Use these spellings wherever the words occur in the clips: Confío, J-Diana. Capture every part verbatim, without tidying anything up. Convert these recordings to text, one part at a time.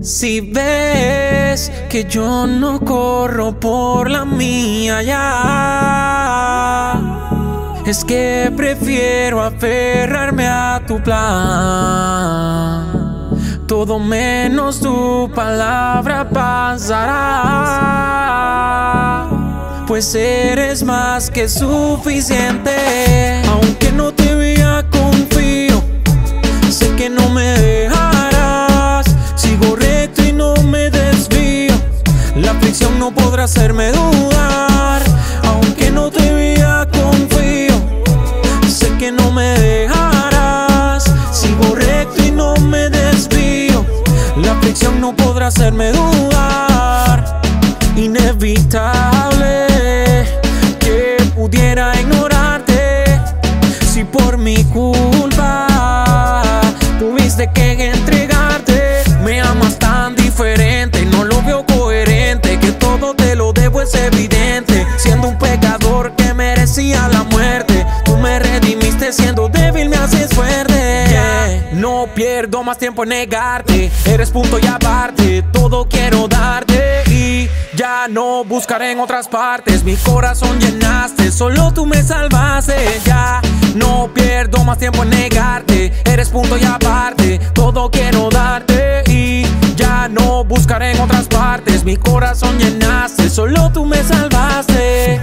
Si ves que yo no corro por la mía ya, es que prefiero aferrarme a tu plan. Todo menos tu palabra pasará, pues eres más que suficiente. Aunque no te vea, confío, sé que no me dejarás. Sigo recto y no me desvío, la aflicción no podrá hacerme dudar. Aunque no te vea, confío, sé que no me dejarás. Sigo recto y no me desvío, la aflicción no podrá hacerme dudar. Inevitable que pudiera ignorarte. Si por mi culpa tuviste que entregarte, me amas tan diferente, no lo veo coherente, que todo te lo debo es evidente. Siendo un pecador que merecía la muerte, tú me redimiste, siendo débil me haces fuerte. Yeah. No pierdo más tiempo en negarte, eres punto y aparte, todo quiero darte y ya no buscaré en otras partes. Mi corazón llenaste, solo tú me salvaste. Ya no pierdo más tiempo en negarte, eres punto y aparte, todo quiero darte y ya no buscaré en otras partes. Mi corazón llenaste, solo tú me salvaste,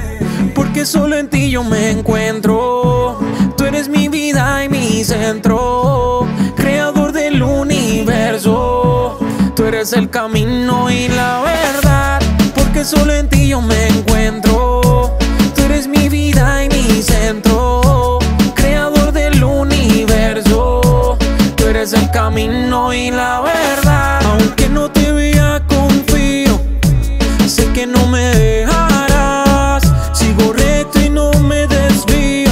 porque solo en ti yo me encuentro. Tú eres mi vida y mi centro, creador del universo. Tú eres el camino y la verdad, porque solo en ti yo me encuentro. Tú eres mi vida y mi centro, creador del universo. Tú eres el camino y la verdad. Aunque no te vea, confío, sé que no me dejarás. Sigo recto y no me desvío,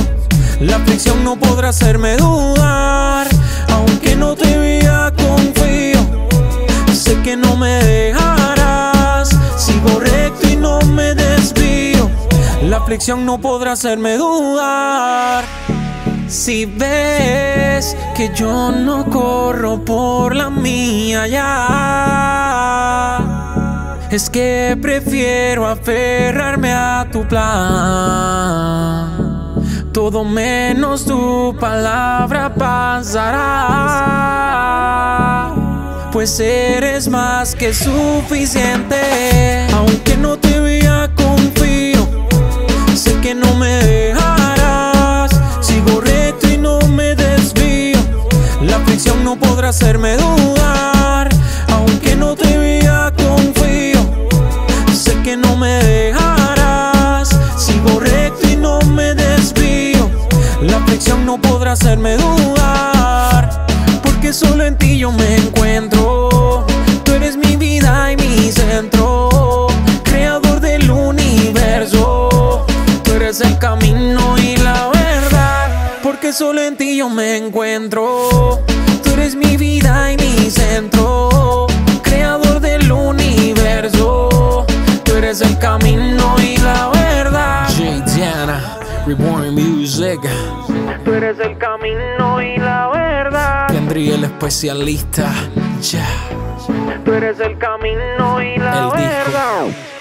la aflicción no podrá hacerme dudar. Aunque no te vea, confío, sé que no me dejarás. Sigo recto y no me desvío, la aflicción no podrá hacerme dudar. Si ves que yo no corro por la mía ya, es que prefiero aferrarme a tu plan. Todo menos tu palabra pasará, pues eres más que suficiente. Aunque no te vea, confío, sé que no me dejarás. Sigo recto y no me desvío, la aflicción no podrá hacerme dudar. Aunque no te vea, confío, sé que no me dejarás. Sigo recto y no me desvío, la aflicción no podrá hacerme dudar. Porque solo en ti yo me encuentro, tú eres mi vida y mi centro, creador del universo. Tú eres el camino y la verdad, porque solo en ti yo me encuentro. Tú eres mi vida y mi centro, creador del universo. Tú eres el camino y la verdad. J-Diana, Reborn Music. Tú eres el camino y la verdad. Kendrick el especialista. Ya. Yeah. Tú eres el camino y la el verdad. Disco.